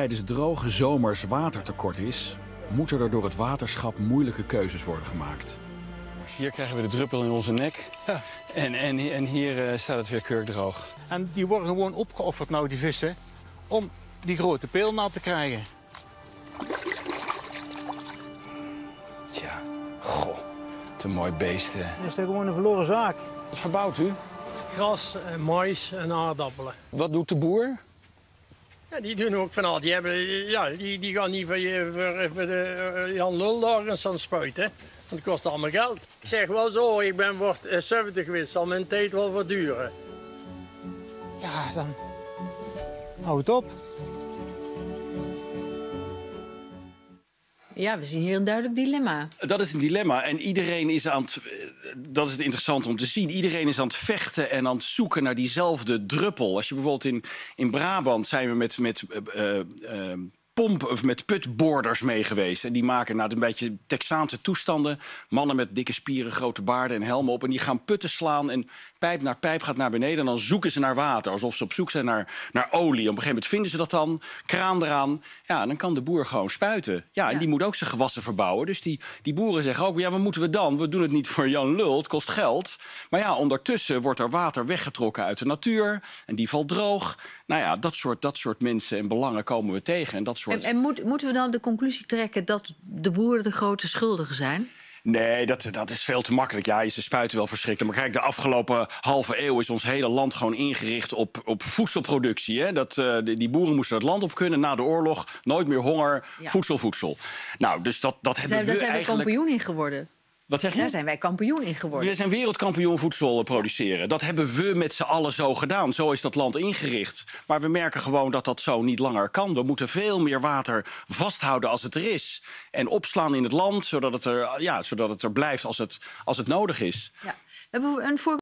Tijdens droge zomers watertekort is, moeten er door het waterschap moeilijke keuzes worden gemaakt. Hier krijgen we de druppel in onze nek en hier staat het weer kurkdroog. En die worden gewoon opgeofferd, nou die vissen, om die grote peelnaal te krijgen. Ja, goh, wat een mooi beest, hè. Dat is toch gewoon een verloren zaak. Wat verbouwt u? Gras, mais en aardappelen. Wat doet de boer? Ja, die doen ook van al. Die, die gaan niet voor de Jan Lul daar eens aan spuiten. Want het kost allemaal geld. Ik zeg wel zo, ik ben wordt 70 geweest, zal mijn tijd wel verduren. Ja, dan hou het op. Ja, we zien hier een duidelijk dilemma. Dat is een dilemma en iedereen is aan het... Dat is het interessant om te zien. Iedereen is aan het vechten en aan het zoeken naar diezelfde druppel. Als je bijvoorbeeld in Brabant zijn we met putboorders mee geweest. En die maken een beetje Texaanse toestanden. Mannen met dikke spieren, grote baarden en helmen op. En die gaan putten slaan en pijp naar pijp gaat naar beneden. En dan zoeken ze naar water, alsof ze op zoek zijn naar olie. Op een gegeven moment vinden ze dat dan, kraan eraan. Ja, en dan kan de boer gewoon spuiten. Ja, en die moet ook zijn gewassen verbouwen. Dus die boeren zeggen ook, ja, wat moeten we dan? We doen het niet voor Jan Lul, het kost geld. Maar ja, ondertussen wordt er water weggetrokken uit de natuur. En die valt droog. Nou ja, dat soort mensen en belangen komen we tegen. En dat En moeten we dan de conclusie trekken dat de boeren de grote schuldigen zijn? Nee, dat is veel te makkelijk. Ja, ze spuiten wel verschrikkelijk. Maar kijk, de afgelopen halve eeuw is ons hele land gewoon ingericht op voedselproductie. Hè? Die boeren moesten het land op kunnen na de oorlog. Nooit meer honger, voedsel. Nou, dus dat hebben we eigenlijk... Daar zijn we kampioen in geworden. Wat zeg je? Daar zijn wij kampioen in geworden. We zijn wereldkampioen voedsel produceren. Dat hebben we met z'n allen zo gedaan. Zo is dat land ingericht. Maar we merken gewoon dat dat zo niet langer kan. We moeten veel meer water vasthouden als het er is. En opslaan in het land, zodat het er blijft als het nodig is. Ja. We hebben een voorbeeld.